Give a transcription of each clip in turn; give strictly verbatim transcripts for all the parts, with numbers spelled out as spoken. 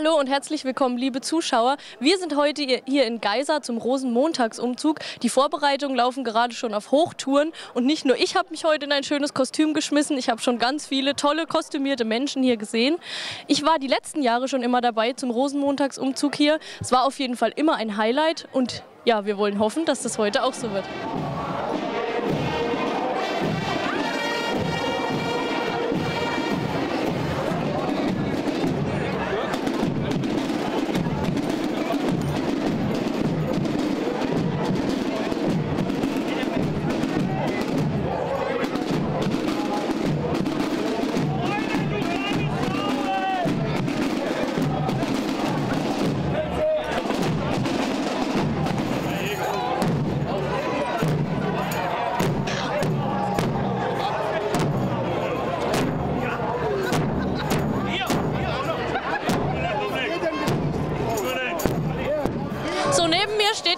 Hallo und herzlich willkommen, liebe Zuschauer. Wir sind heute hier in Geisa zum Rosenmontagsumzug. Die Vorbereitungen laufen gerade schon auf Hochtouren. Und nicht nur ich habe mich heute in ein schönes Kostüm geschmissen. Ich habe schon ganz viele tolle, kostümierte Menschen hier gesehen. Ich war die letzten Jahre schon immer dabei zum Rosenmontagsumzug hier. Es war auf jeden Fall immer ein Highlight. Und ja, wir wollen hoffen, dass das heute auch so wird.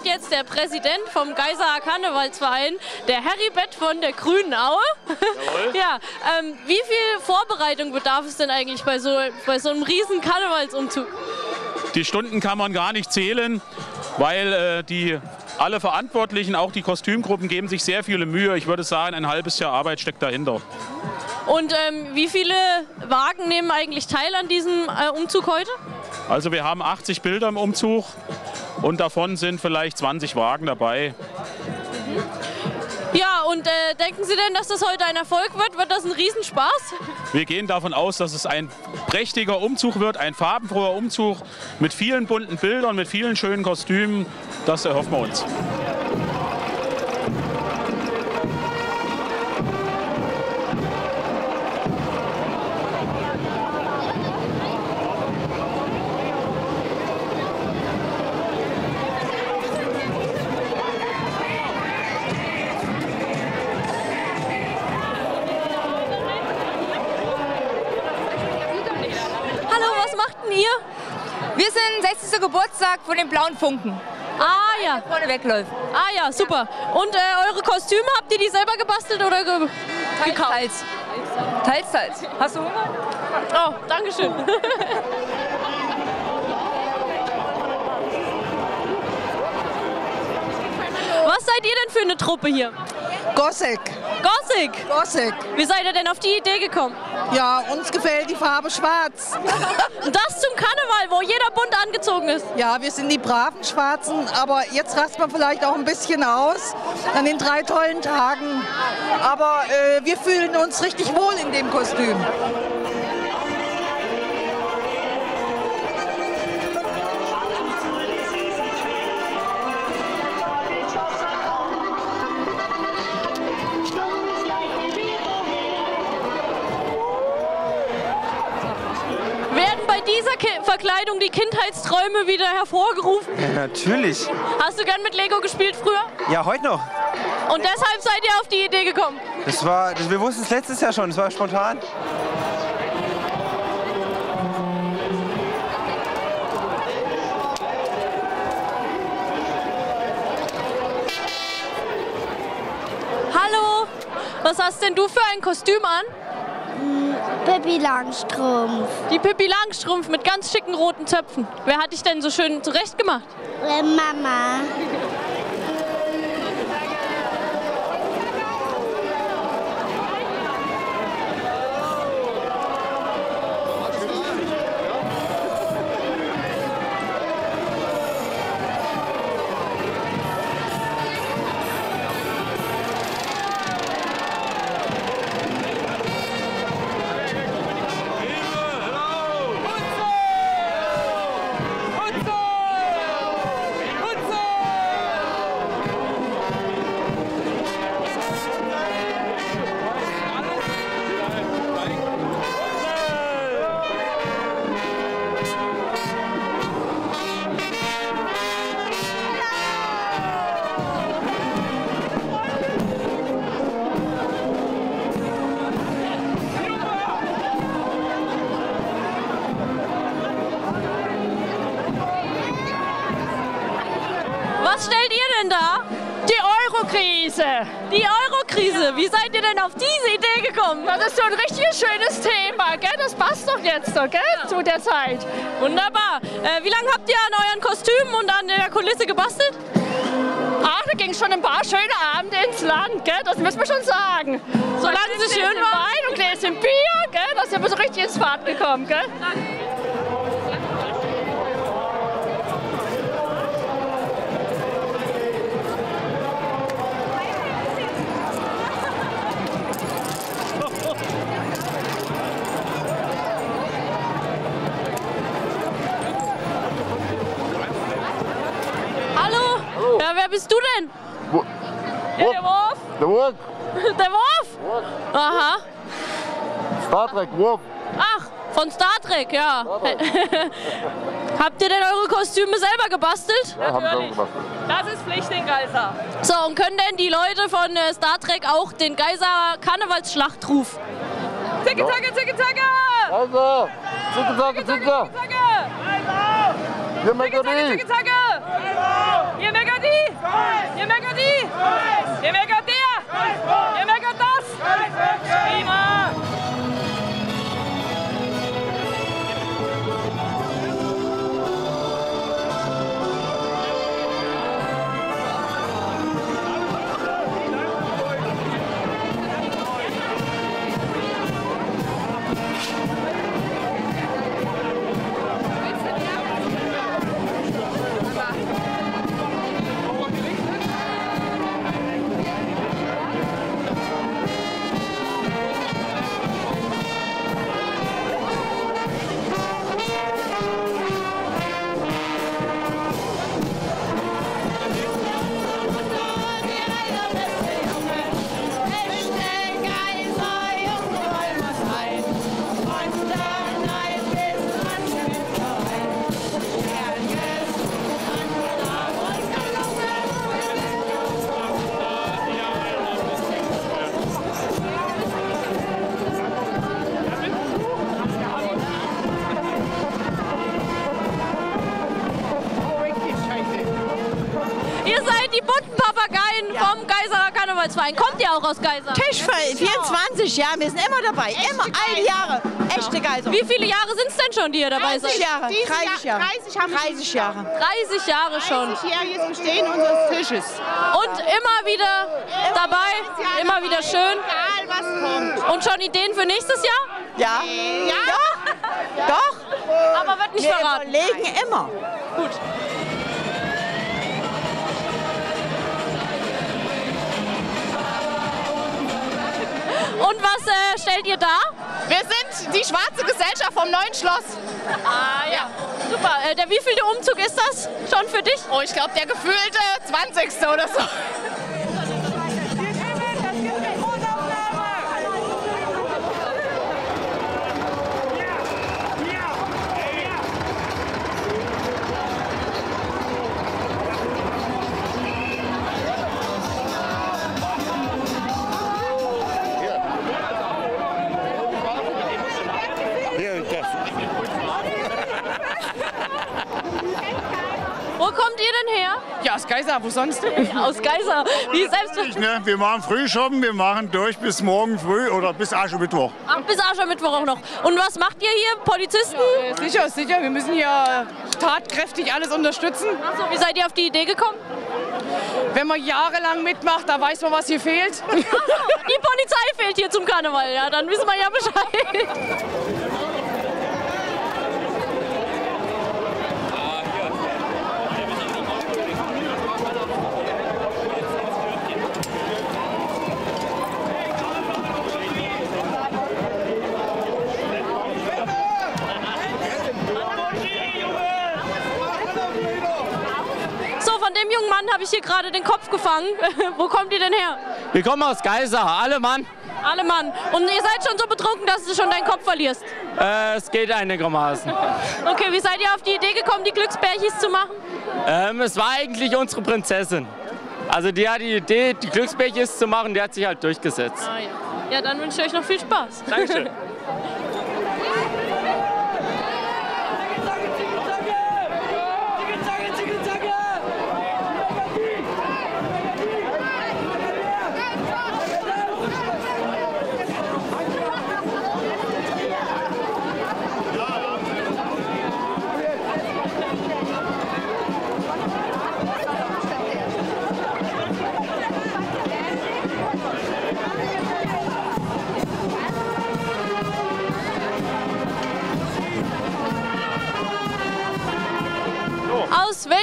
Jetzt der Präsident vom Geisaer Karnevalsverein, der Harry Bett von der Grünen Aue. Jawohl. Ja, ähm, wie viel Vorbereitung bedarf es denn eigentlich bei so, bei so einem riesen Karnevalsumzug? Die Stunden kann man gar nicht zählen, weil äh, die alle Verantwortlichen, auch die Kostümgruppen, geben sich sehr viele Mühe. Ich würde sagen, ein halbes Jahr Arbeit steckt dahinter. Und ähm, wie viele Wagen nehmen eigentlich teil an diesem äh, Umzug heute? Also wir haben achtzig Bilder im Umzug. Und davon sind vielleicht zwanzig Wagen dabei. Ja, und äh, denken Sie denn, dass das heute ein Erfolg wird? Wird das ein Riesenspaß? Wir gehen davon aus, dass es ein prächtiger Umzug wird, ein farbenfroher Umzug mit vielen bunten Bildern, mit vielen schönen Kostümen. Das erhoffen wir uns. Wir sind sechzigsten Geburtstag von den Blauen Funken. Ah ja. Vorne wegläuft. Ah ja, super. Und äh, eure Kostüme, habt ihr die selber gebastelt oder ge teils, gekauft? Teils, teils. Teils, hast du Hunger? Oh, danke schön. Was seid ihr denn für eine Truppe hier? Gossek. Gossek? Gossek. Wie seid ihr denn auf die Idee gekommen? Ja, uns gefällt die Farbe schwarz. Und das zum Karneval, wo jeder bunt angezogen ist. Ja, wir sind die braven Schwarzen, aber jetzt rast man vielleicht auch ein bisschen aus an den drei tollen Tagen. Aber äh, wir fühlen uns richtig wohl in dem Kostüm. Dieser Verkleidung die Kindheitsträume wieder hervorgerufen? Ja, natürlich. Hast du gern mit Lego gespielt früher? Ja, heute noch. Und deshalb seid ihr auf die Idee gekommen? Das war, wir wussten es letztes Jahr schon, es war spontan. Hallo, was hast denn du für ein Kostüm an? Pippi Langstrumpf. Die Pippi Langstrumpf mit ganz schicken roten Zöpfen. Wer hat dich denn so schön zurechtgemacht? Äh, Mama. Was stellt ihr denn da? Die Euro-Krise. Die Euro-Krise. Wie seid ihr denn auf diese Idee gekommen? Das ist so ein richtig schönes Thema, gell? Das passt doch jetzt, gell? Ja. Zu der Zeit. Wunderbar. Äh, wie lange habt ihr an euren Kostümen und an der Kulisse gebastelt? Ach, da ging schon ein paar schöne Abende ins Land, gell? Das müssen wir schon sagen. Solange es schön war. Wein und Gläschen Bier, gell? Da sind wir so richtig ins Fahrt gekommen, gell? Wer bist du denn? Wo ja, der Worf. Der Worf. Der Worf? Aha. Star Trek, Worf. Ach, von Star Trek, ja. Star Trek. Habt ihr denn eure Kostüme selber gebastelt? Ja, natürlich. Das ist Pflicht in Geisa. So, und können denn die Leute von Star Trek auch den Geiser Karnevalsschlachtruf? Ticke-Tacke, Ticke-Tacke! Also, Ticke-Tacke, Ticke-Tacke! Ticke-Tacke, Ticke-Tacke! Ihr merkt die! Ihr merkt die! Ihr merkt der! Ihr merkt das! Prima! Kommt ihr auch aus Geisa? Tischfall, vierundzwanzig, ja, wir sind immer dabei, echte immer, alle Jahre, echte Geiser. Wie viele Jahre sind es denn schon, die ihr dabei seid? dreißig Jahre, dreißig Jahre. dreißig Jahre. dreißig Jahre schon. dreißig-jähriges Bestehen unseres Tisches. Und immer wieder dabei, immer wieder schön. Egal, was kommt. Und schon Ideen für nächstes Jahr? Ja. Ja? Doch. Aber wird nicht verraten. Wir überlegen immer. Gut. Und was äh, stellt ihr da? Wir sind die Schwarze Gesellschaft vom neuen Schloss. Ah ja, super. Äh, der wievielte Umzug ist das schon für dich? Oh, ich glaube der gefühlte zwanzigste oder so. Wo kommt ihr denn her? Ja, aus Geisa, wo sonst? Aus Geisa. Wie selbstverständlich, ne? Wir machen Frühschoppen, wir machen durch bis morgen früh oder bis Aschermittwoch. Ach, bis Aschermittwoch auch noch. Und was macht ihr hier, Polizisten? Ja, sicher, sicher. Wir müssen hier tatkräftig alles unterstützen. Ach so, wie seid ihr auf die Idee gekommen? Wenn man jahrelang mitmacht, da weiß man, was hier fehlt. Ach so, die Polizei fehlt hier zum Karneval, ja? Dann wissen wir ja Bescheid. Habe ich hier gerade den Kopf gefangen. Wo kommt ihr denn her? Wir kommen aus Geisa, alle Mann. Alle Mann. Und ihr seid schon so betrunken, dass du schon deinen Kopf verlierst? Äh, es geht einigermaßen. Okay, wie seid ihr auf die Idee gekommen, die Glücksbärchis zu machen? Ähm, es war eigentlich unsere Prinzessin. Also die hat die Idee, die Glücksbärchis zu machen, die hat sich halt durchgesetzt. Ah, ja. Ja, dann wünsche ich euch noch viel Spaß. Dankeschön. Thank you.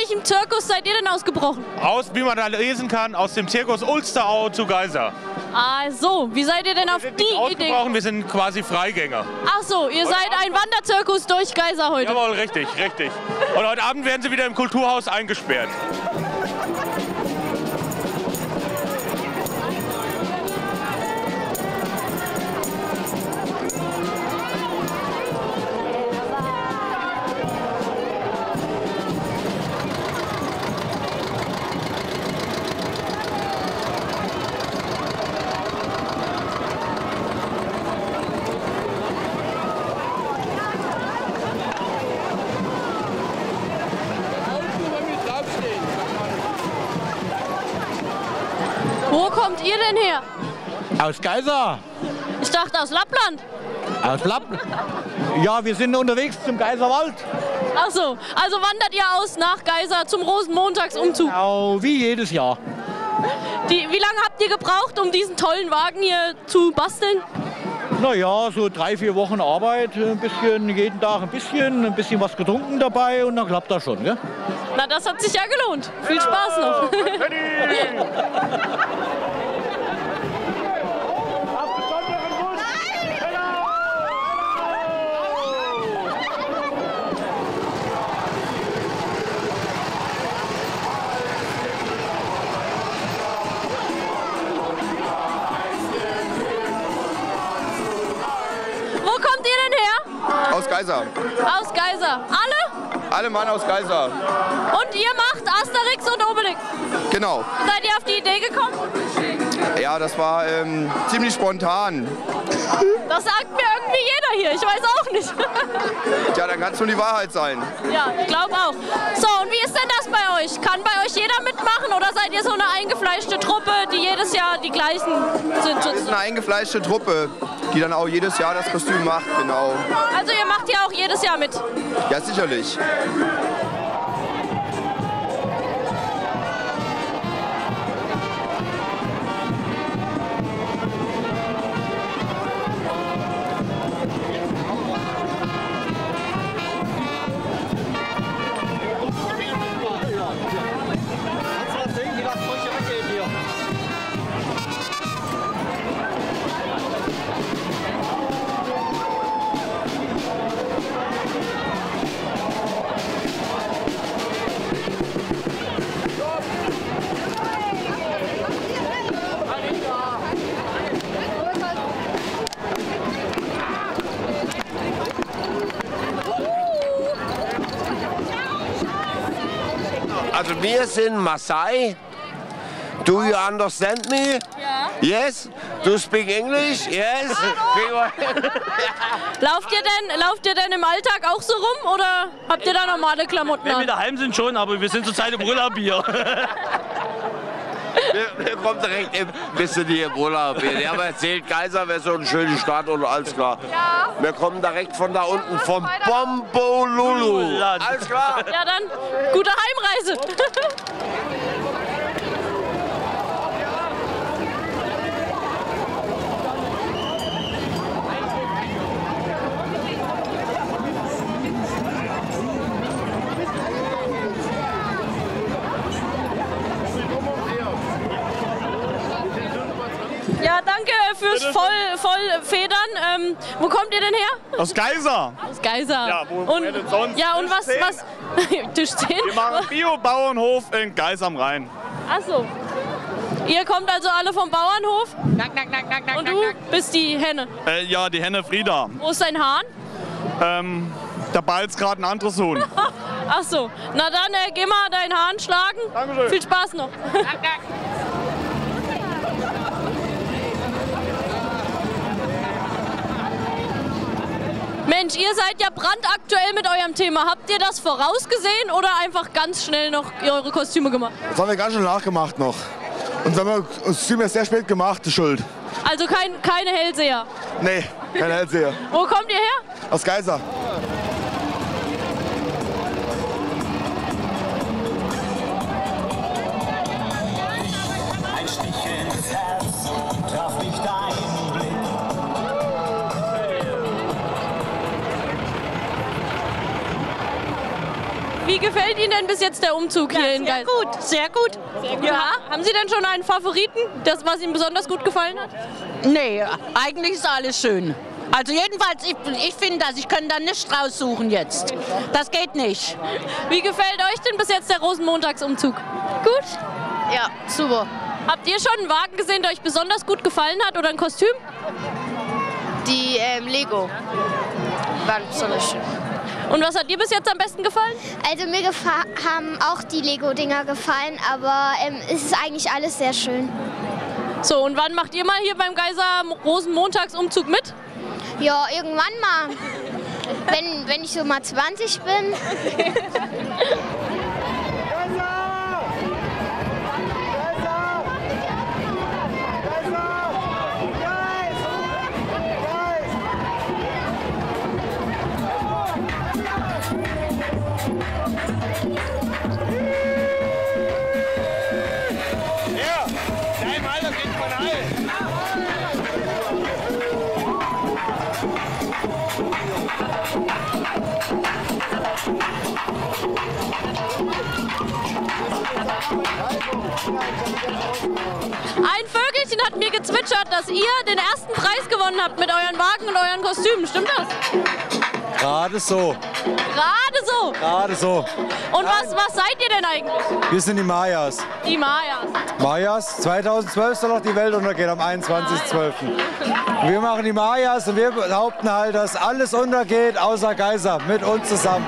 welchem Zirkus seid ihr denn ausgebrochen? Aus, wie man da lesen kann, aus dem Zirkus Ulsterau zu Geisa. Ah so, wie seid ihr denn auf die Idee? Wir sind nicht ausgebrochen, wir sind quasi Freigänger. Ach so, ihr seid ein Wanderzirkus durch Geisa heute. Jawohl, richtig, richtig. Und heute Abend werden sie wieder im Kulturhaus eingesperrt. Wo kommt ihr denn her? Aus Geisa. Ich dachte aus Lappland. Aus Lappland? Ja, wir sind unterwegs zum Geiserwald. Ach so, also wandert ihr aus nach Geisa zum Rosenmontagsumzug? Genau, wie jedes Jahr. Die, wie lange habt ihr gebraucht, um diesen tollen Wagen hier zu basteln? Naja, so drei, vier Wochen Arbeit, ein bisschen, jeden Tag ein bisschen, ein bisschen was getrunken dabei und dann klappt das schon, gell? Na, das hat sich ja gelohnt. Viel Spaß noch. Aus Geisa. Aus Geisa. Alle? Alle Mann aus Geisa. Und ihr macht Asterix und Obelix? Genau. Seid ihr auf die Idee gekommen? Ja, das war ähm, ziemlich spontan. Das sagt mir irgendwie jeder hier, ich weiß auch nicht. Tja, dann kann es nur die Wahrheit sein. Ja, ich glaube auch. So, und wie ist denn das bei euch? Kann bei euch jeder mitmachen oder seid ihr so eine eingefleischte Truppe, die jedes Jahr die gleichen sind? Das ist eine eingefleischte Truppe, die dann auch jedes Jahr das Kostüm macht, genau. Also ihr macht ja auch jedes Jahr mit? Ja, sicherlich. Also wir sind Maasai. Do you understand me? Yeah. Yes? Do you speak English? Yes? lauft, ihr denn, lauft ihr denn im Alltag auch so rum oder habt ihr da normale Klamotten an? Wenn wir daheim sind schon, aber wir sind zurzeit im Urlaub hier. Wir, wir kommen direkt im, wir sind hier im Urlaub. Wir haben erzählt, Geisa wäre so eine schöne Stadt und alles klar. Ja. Wir kommen direkt von da unten, vom Bombo Lulu. Alles klar. Ja, dann gute Heimreise. Ja, danke fürs voll, voll Federn. Ähm, wo kommt ihr denn her? Aus Geisa. Aus Geisa. Ja, wo, wo und, denn sonst? Ja, und Tisch was? was Tisch zehn? Wir machen Bio-Bauernhof in Geisa am Rhein. Ach so. Ihr kommt also alle vom Bauernhof? Nack, nack, nack, nack, nack. Und du bist die Henne? Äh, ja, die Henne Frieda. Wo ist dein Hahn? Ähm, da ballt gerade ein anderes Huhn. Ach so. Na dann, äh, geh mal deinen Hahn schlagen. Dankeschön. Viel Spaß noch. Nack, nack. Mensch, ihr seid ja brandaktuell mit eurem Thema. Habt ihr das vorausgesehen oder einfach ganz schnell noch eure Kostüme gemacht? Das haben wir ganz schnell nachgemacht noch. Und das haben wir Kostüme sehr spät gemacht, die Schuld. Also kein, keine Hellseher? Nee, keine Hellseher. Wo kommt ihr her? Aus Geisa. Ein Stich ins Herz traf mich dein Blick. Wie gefällt gefällt Ihnen denn bis jetzt der Umzug ja, hier in Geisa? Gut, sehr gut, sehr gut. Ja. Haben Sie denn schon einen Favoriten, das, was Ihnen besonders gut gefallen hat? Nee, eigentlich ist alles schön. Also jedenfalls, ich, ich finde das, ich kann da nichts raussuchen jetzt. Das geht nicht. Wie gefällt euch denn bis jetzt der Rosenmontagsumzug? Gut? Ja, super. Habt ihr schon einen Wagen gesehen, der euch besonders gut gefallen hat oder ein Kostüm? Die ähm, Lego waren besonders schön. Und was hat dir bis jetzt am besten gefallen? Also mir gefa haben auch die Lego-Dinger gefallen, aber ähm, es ist eigentlich alles sehr schön. So, und wann macht ihr mal hier beim Geiser Rosenmontagsumzug mit? Ja, irgendwann mal, wenn, wenn ich so mal zwanzig bin. Okay. Ein Vögelchen hat mir gezwitschert, dass ihr den ersten Preis gewonnen habt mit euren Wagen und euren Kostümen. Stimmt das? Gerade so. Gerade so? Gerade so. Und was, was seid ihr denn eigentlich? Wir sind die Mayas. Die Mayas. Mayas. zweitausendzwölf soll noch die Welt untergehen, am einundzwanzigsten zwölften Wir machen die Mayas und wir behaupten halt, dass alles untergeht, außer Geisa, mit uns zusammen.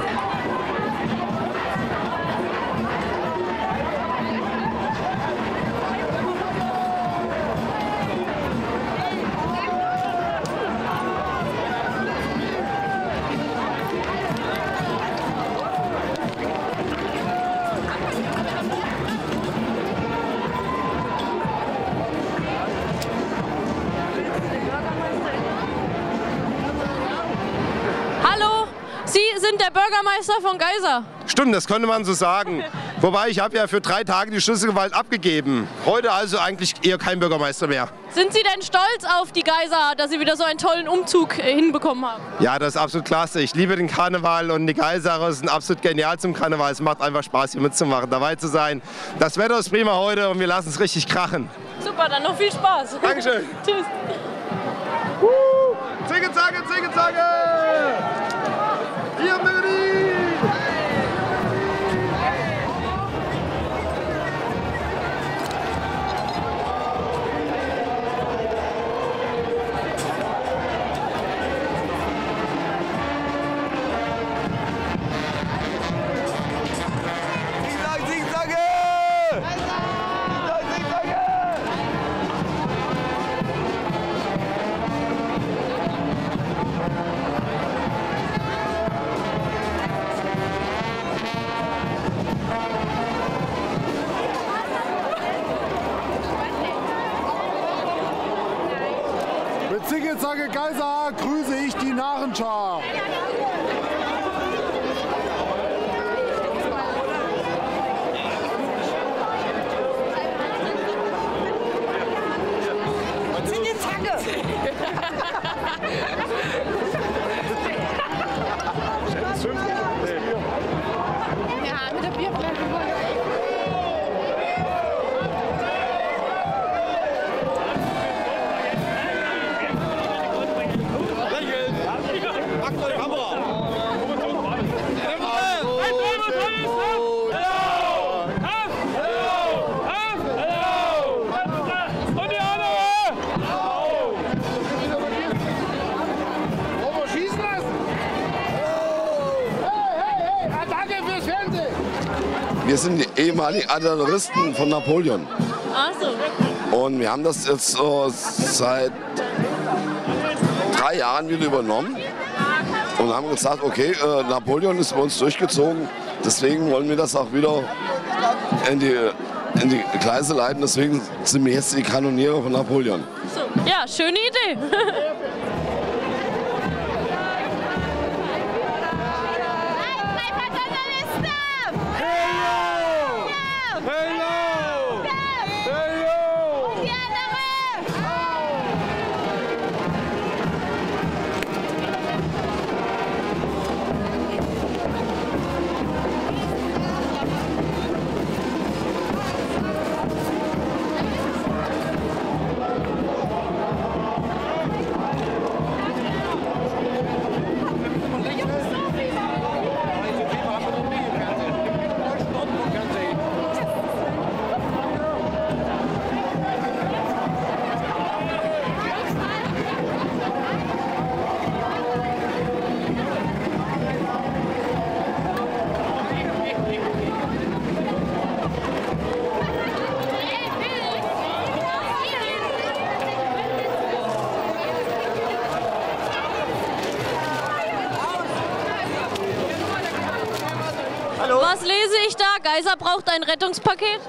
Der Bürgermeister von Geisa. Stimmt, das könnte man so sagen. Wobei, ich habe ja für drei Tage die Schlüsselgewalt abgegeben. Heute also eigentlich eher kein Bürgermeister mehr. Sind Sie denn stolz auf die Geisa, dass Sie wieder so einen tollen Umzug hinbekommen haben? Ja, das ist absolut klasse. Ich liebe den Karneval und die Geisaer sind absolut genial zum Karneval. Es macht einfach Spaß, hier mitzumachen, dabei zu sein. Das Wetter ist prima heute und wir lassen es richtig krachen. Super, dann noch viel Spaß. Dankeschön. Tschüss. Zicke, zacke, zicke, zacke. Sage Geisa, grüße ich die Narrenschar. Wir sind die ehemaligen Artilleristen von Napoleon. Ach so. Und wir haben das jetzt so seit drei Jahren wieder übernommen und haben gesagt, okay, Napoleon ist bei uns durchgezogen, deswegen wollen wir das auch wieder in die, in die Gleise leiten, deswegen sind wir jetzt die Kanoniere von Napoleon. Ja, schöne Idee. Geiser braucht ein Rettungspaket?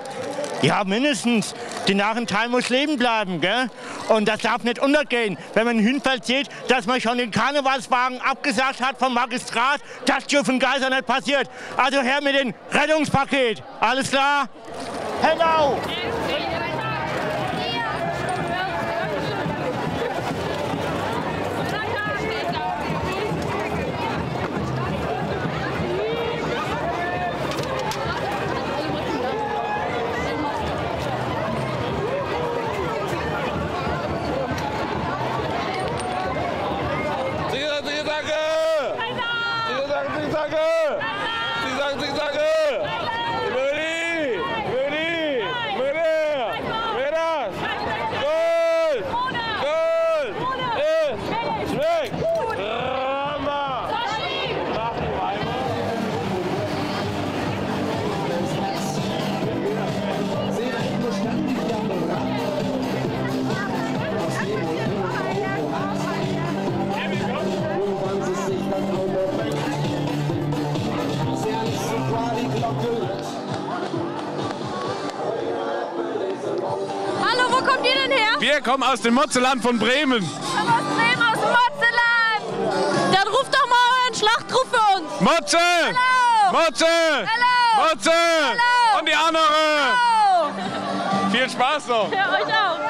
Ja, mindestens. Die Narrental muss leben bleiben, gell? Und das darf nicht untergehen. Wenn man einen Hinfall sieht, dass man schon den Karnevalswagen abgesagt hat vom Magistrat, das dürfen Geiser nicht passiert. Also her mit dem Rettungspaket. Alles klar? Hello! Wir kommen aus dem Motzelland von Bremen. Wir kommen aus Bremen, aus dem Motzelland. Dann ruft doch mal euren Schlachtruf für uns. Motze! Hello. Motze! Hello. Motze! Hello. Und die andere! Hello. Viel Spaß noch! Für euch auch!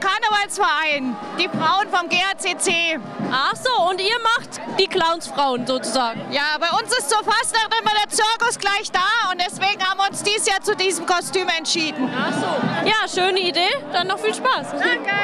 Karnevalsverein, die Frauen vom G H C C. Ach so, und ihr macht die Clownsfrauen sozusagen? Ja, bei uns ist zur Fastnacht immer der Zirkus gleich da und deswegen haben wir uns dieses Jahr zu diesem Kostüm entschieden. Ach so. Ja, schöne Idee, dann noch viel Spaß. Danke.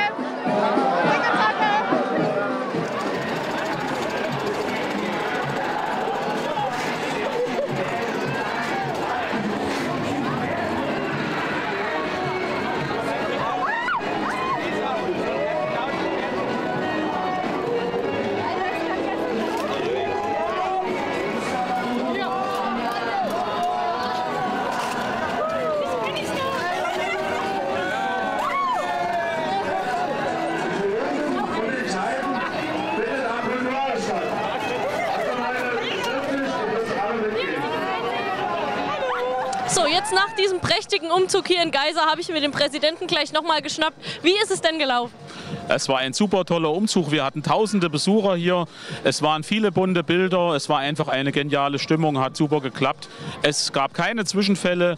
Jetzt nach diesem prächtigen Umzug hier in Geisa habe ich mir den Präsidenten gleich nochmal geschnappt. Wie ist es denn gelaufen? Es war ein super toller Umzug. Wir hatten tausende Besucher hier. Es waren viele bunte Bilder. Es war einfach eine geniale Stimmung. Hat super geklappt. Es gab keine Zwischenfälle.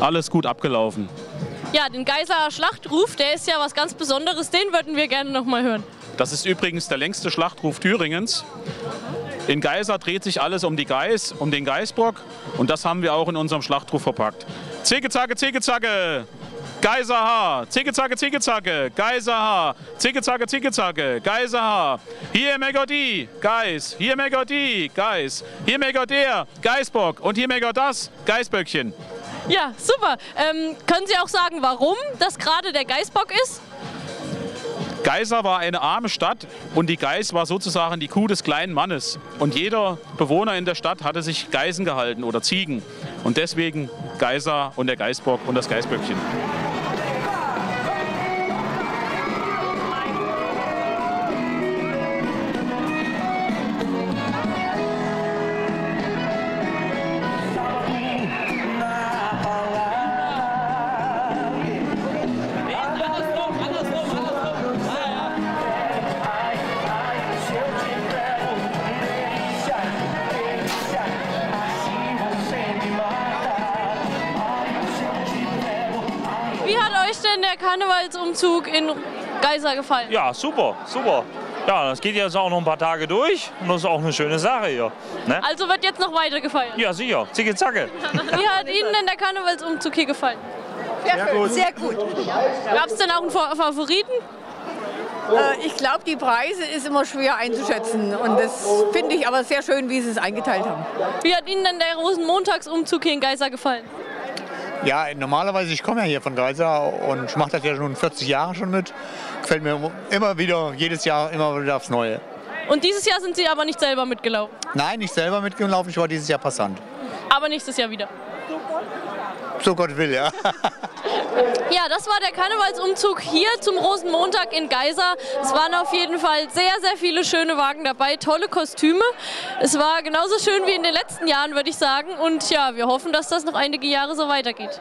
Alles gut abgelaufen. Ja, den Geisaer Schlachtruf, der ist ja was ganz Besonderes. Den würden wir gerne nochmal hören. Das ist übrigens der längste Schlachtruf Thüringens. In Geisa dreht sich alles um die Geiß, um den Geißbock, und das haben wir auch in unserem Schlachtruf verpackt. Zicke, zacke, zicke, zacke, Geiserhaar, zicke, zacke, zicke, zacke, Geiserhaar, zicke, zacke, zicke, zacke, Geiserhaar. Hier meckert die Geiß, hier meckert die Geiß, hier meckert der Geißbock und hier meckert das Geißböckchen. Ja, super. Ähm, können Sie auch sagen, warum das gerade der Geißbock ist? Geisa war eine arme Stadt und die Geiß war sozusagen die Kuh des kleinen Mannes. Und jeder Bewohner in der Stadt hatte sich Geisen gehalten oder Ziegen. Und deswegen Geisa und der Geißbock und das Geißböckchen. Karnevalsumzug in Geisa gefallen. Ja, super, super. Ja, das geht jetzt auch noch ein paar Tage durch und das ist auch eine schöne Sache hier. Ne? Also wird jetzt noch weiter gefeiert? Ja, sicher. Zicke zacke. Wie hat Ihnen denn der Karnevalsumzug hier gefallen? Sehr, sehr gut. Sehr gut. Gab es denn auch einen Favoriten? Äh, ich glaube, die Preise ist immer schwer einzuschätzen und das finde ich aber sehr schön, wie Sie es eingeteilt haben. Wie hat Ihnen denn der Rosenmontagsumzug hier in Geisa gefallen? Ja, normalerweise, ich komme ja hier von Geisa und ich mache das ja schon vierzig Jahre schon mit. Gefällt mir immer wieder, jedes Jahr immer wieder aufs Neue. Und dieses Jahr sind Sie aber nicht selber mitgelaufen? Nein, nicht selber mitgelaufen, ich war dieses Jahr Passant. Aber nächstes Jahr wieder? So Gott will, ja. Ja, das war der Karnevalsumzug hier zum Rosenmontag in Geisa. Es waren auf jeden Fall sehr, sehr viele schöne Wagen dabei, tolle Kostüme. Es war genauso schön wie in den letzten Jahren, würde ich sagen. Und ja, wir hoffen, dass das noch einige Jahre so weitergeht.